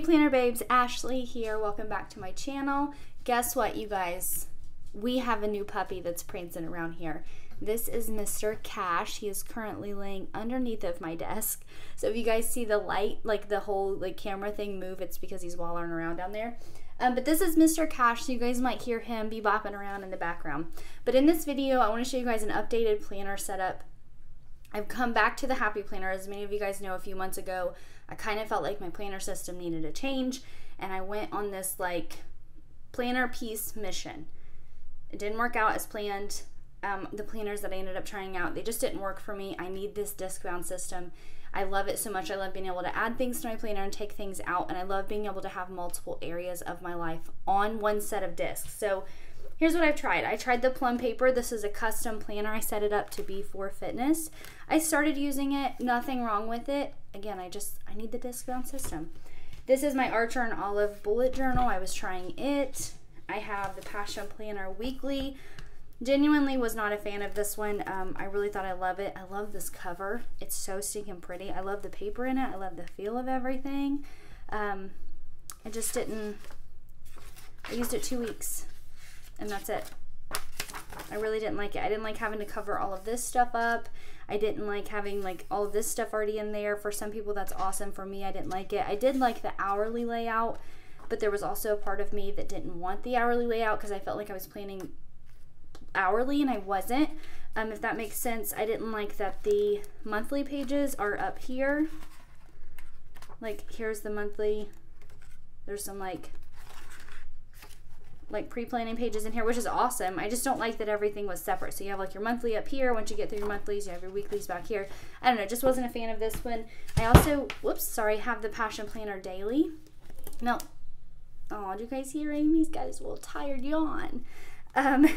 Hey planner babes, Ashley here. Welcome back to my channel. Guess what, you guys? We have a new puppy that's prancing around here. This is Mr. Cash. He is currently laying underneath of my desk. So if you guys see the light, like the whole like camera thing move, it's because he's wallowing around down there. But this is Mr. Cash, so you guys might hear him be bopping around in the background. But in this video, I want to show you guys an updated planner setup. I've come back to the Happy Planner. As many of you guys know, a few months ago, I kind of felt like my planner system needed a change, and I went on this like planner piece mission. It didn't work out as planned. The planners that I ended up trying out, they just didn't work for me. I need this disc bound system. I love it so much. I love being able to add things to my planner and take things out, and I love being able to have multiple areas of my life on one set of discs. So here's what I've tried. I tried the Plum Paper. This is a custom planner. I set it up to be for fitness. I started using it, nothing wrong with it. Again, I need the disc bound system. This is my Archer and Olive bullet journal. I was trying it. I have the Passion Planner weekly. Genuinely was not a fan of this one. I really thought I love it. I love this cover. It's so stinking pretty. I love the paper in it. I love the feel of everything. I used it 2 weeks. And that's it. I really didn't like it. I didn't like having to cover all of this stuff up. I didn't like having like all of this stuff already in there. For some people that's awesome. For me, I didn't like it. I did like the hourly layout, but there was also a part of me that didn't want the hourly layout because I felt like I was planning hourly and I wasn't. If that makes sense. I didn't like that the monthly pages are up here. Like here's the monthly. There's some like pre-planning pages in here, which is awesome. I just don't like that everything was separate. So you have like your monthly up here. Once you get through your monthlies, you have your weeklies back here. I don't know, just wasn't a fan of this one. I also, whoops, sorry, have the Passion Planner daily. No, oh, do you guys hear Amy's got his little tired yawn? This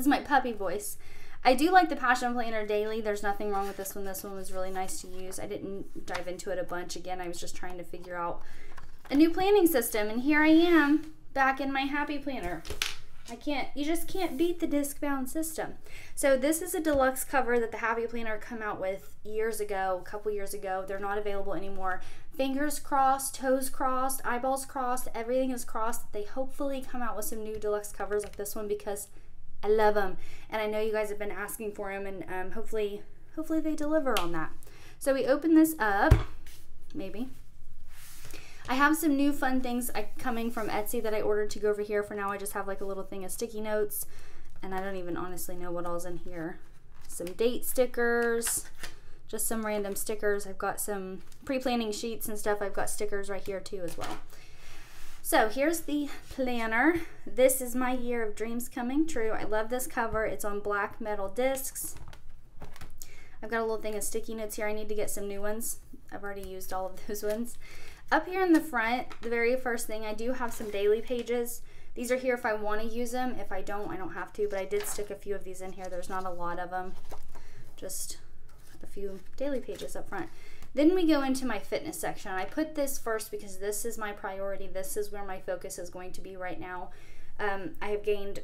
is my puppy voice. I do like the Passion Planner daily. There's nothing wrong with this one. This one was really nice to use. I didn't dive into it a bunch. Again, I was just trying to figure out a new planning system, and here I am. Back in my Happy Planner. You just can't beat the disc bound system. So this is a deluxe cover that the Happy Planner come out with years ago, a couple years ago. They're not available anymore. Fingers crossed, toes crossed, eyeballs crossed, everything is crossed. They hopefully come out with some new deluxe covers like this one because I love them. And I know you guys have been asking for them, and hopefully they deliver on that. So we open this up, maybe. I have some new fun things coming from Etsy that I ordered to go over here. For now, I just have like a little thing of sticky notes, and I don't even honestly know what all's in here. Some date stickers, just some random stickers. I've got some pre-planning sheets and stuff. I've got stickers right here too as well. So here's the planner. This is my year of dreams coming true. I love this cover. It's on black metal discs. I've got a little thing of sticky notes here. I need to get some new ones. I've already used all of those ones. Up here in the front, the very first thing, I do have some daily pages. These are here if I want to use them. If I don't have to, but I did stick a few of these in here. There's not a lot of them, just a few daily pages up front. Then we go into my fitness section. I put this first because this is my priority. This is where my focus is going to be right now. I have gained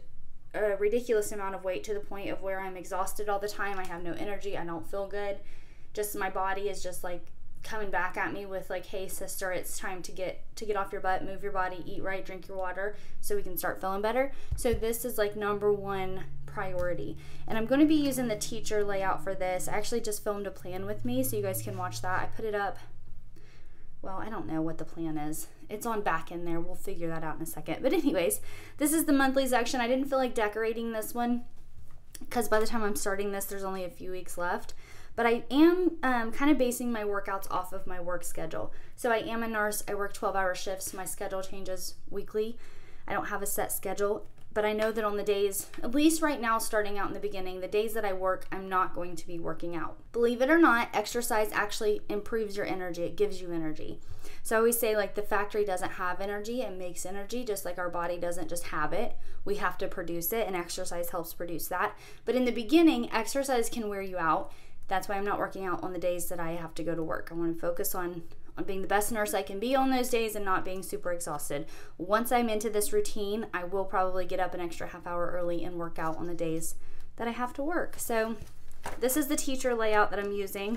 a ridiculous amount of weight to the point of where I'm exhausted all the time. I have no energy. I don't feel good. Just my body is just like coming back at me with like, hey sister, it's time to get off your butt, move your body, eat right, drink your water, so we can start feeling better. So this is like #1 priority. And I'm gonna be using the teacher layout for this. I actually just filmed a plan with me, so you guys can watch that. I put it up, well, I don't know what the plan is. It's on back in there. We'll figure that out in a second. But anyways, this is the monthly section. I didn't feel like decorating this one because by the time I'm starting this, there's only a few weeks left. But I am kind of basing my workouts off of my work schedule. So I am a nurse, I work 12-hour shifts, my schedule changes weekly. I don't have a set schedule, but I know that on the days, at least right now starting out in the beginning, the days that I work, I'm not going to be working out. Believe it or not, exercise actually improves your energy, it gives you energy. So I always say like the factory doesn't have energy, it makes energy, just like our body doesn't just have it. We have to produce it, and exercise helps produce that. But in the beginning, exercise can wear you out. That's why I'm not working out on the days that I have to go to work. I want to focus on being the best nurse I can be on those days and not being super exhausted. Once I'm into this routine, I will probably get up an extra half hour early and work out on the days that I have to work. So this is the teacher layout that I'm using.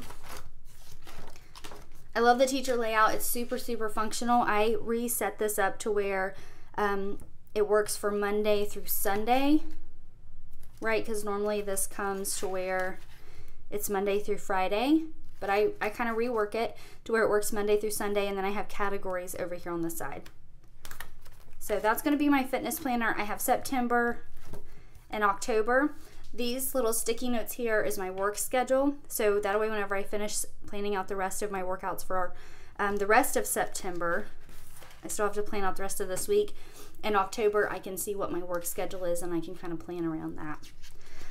I love the teacher layout. It's super, super functional. I reset this up to where it works for Monday through Sunday, right? Because normally this comes to where it's Monday through Friday, but I kind of rework it to where it works Monday through Sunday, and then I have categories over here on the side. So that's going to be my fitness planner. I have September and October. These little sticky notes here is my work schedule. So that way whenever I finish planning out the rest of my workouts for the rest of September, I still have to plan out the rest of this week. In October, I can see what my work schedule is and I can kind of plan around that.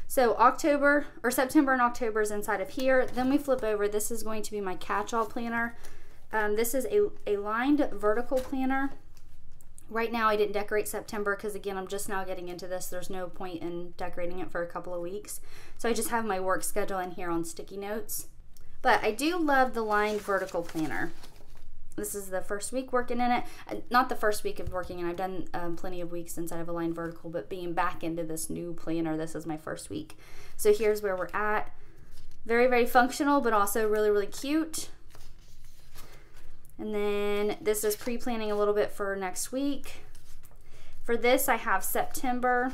So October, or September and October is inside of here. Then we flip over. This is going to be my catch-all planner. This is a lined vertical planner. Right now I didn't decorate September because again, I'm just now getting into this. There's no point in decorating it for a couple of weeks. So I just have my work schedule in here on sticky notes. But I do love the lined vertical planner. This is the first week working in it. Not the first week of working, and I've done plenty of weeks since I have a lined vertical, but being back into this new planner, this is my first week. So here's where we're at. Very, very functional, but also really, really cute. And then this is pre-planning a little bit for next week. For this, I have September,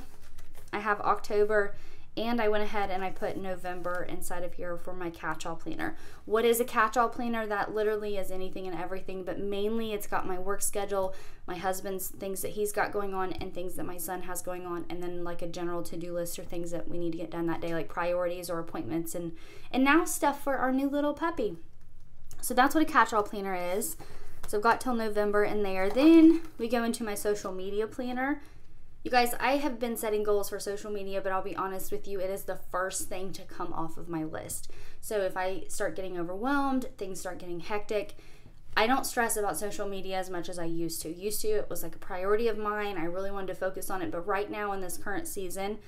I have October, and I went ahead and I put November inside of here for my catch-all planner. What is a catch-all planner? That literally is anything and everything, but mainly it's got my work schedule, my husband's things that he's got going on, and things that my son has going on, and then like a general to-do list or things that we need to get done that day, like priorities or appointments, and now stuff for our new little puppy. So that's what a catch-all planner is. So I've got till November in there. Then we go into my social media planner. You guys, I have been setting goals for social media, but I'll be honest with you, it is the first thing to come off of my list. So if I start getting overwhelmed, things start getting hectic, I don't stress about social media as much as I used to. Used to, it was like a priority of mine. I really wanted to focus on it, but right now in this current season,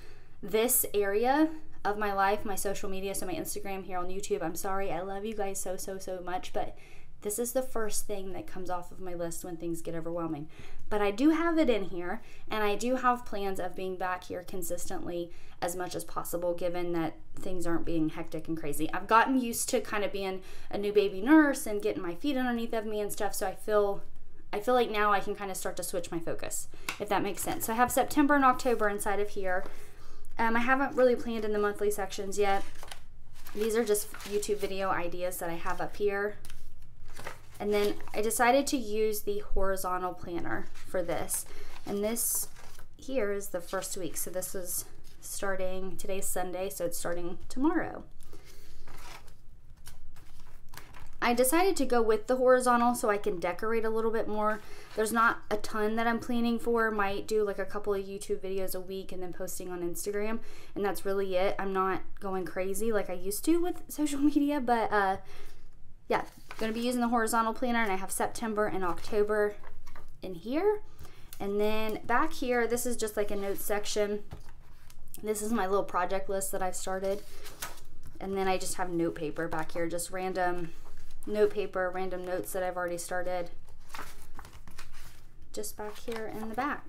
this area of my life, my social media, so my Instagram here on YouTube, I'm sorry, I love you guys so, so, so much, but this is the first thing that comes off of my list when things get overwhelming. But I do have it in here, and I do have plans of being back here consistently as much as possible, given that things aren't being hectic and crazy. I've gotten used to kind of being a new baby nurse and getting my feet underneath of me and stuff, so I feel like now I can kind of start to switch my focus, if that makes sense. So I have September and October inside of here. I haven't really planned in the monthly sections yet. These are just YouTube video ideas that I have up here. And then I decided to use the horizontal planner for this. And this here is the first week. So this is starting, today's Sunday, so it's starting tomorrow. I decided to go with the horizontal so I can decorate a little bit more. There's not a ton that I'm planning for. Might do like a couple of YouTube videos a week and then posting on Instagram, and that's really it. I'm not going crazy like I used to with social media, but yeah, I'm gonna be using the horizontal planner, and I have September and October in here. And then back here, this is just like a notes section. This is my little project list that I've started. And then I just have note paper back here, just random note paper, random notes that I've already started just back here in the back.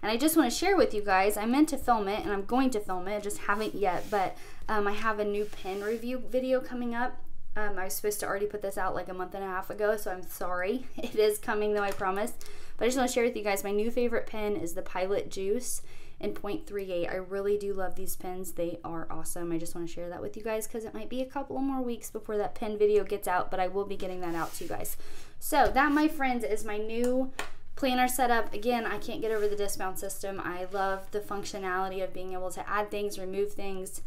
And I just want to share with you guys, I meant to film it, and I'm going to film it, I just haven't yet, but I have a new pen review video coming up. I was supposed to already put this out like a month and a half ago, so I'm sorry. It is coming though, I promise. But I just want to share with you guys, my new favorite pen is the Pilot Juice in 0.38. I really do love these pens. They are awesome. I just want to share that with you guys because it might be a couple more weeks before that pen video gets out, but I will be getting that out to you guys. So that, my friends, is my new planner setup. Again, I can't get over the discount system. I love the functionality of being able to add things, remove things,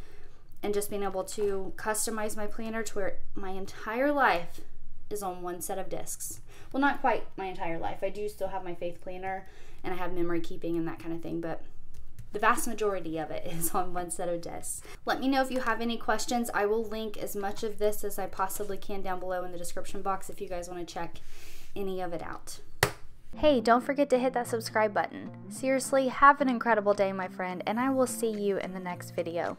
and just being able to customize my planner to where my entire life is on one set of discs. Well, not quite my entire life. I do still have my faith planner, and I have memory keeping and that kind of thing, but the vast majority of it is on one set of discs. Let me know if you have any questions. I will link as much of this as I possibly can down below in the description box if you guys want to check any of it out. Hey, don't forget to hit that subscribe button. Seriously, have an incredible day, my friend, and I will see you in the next video.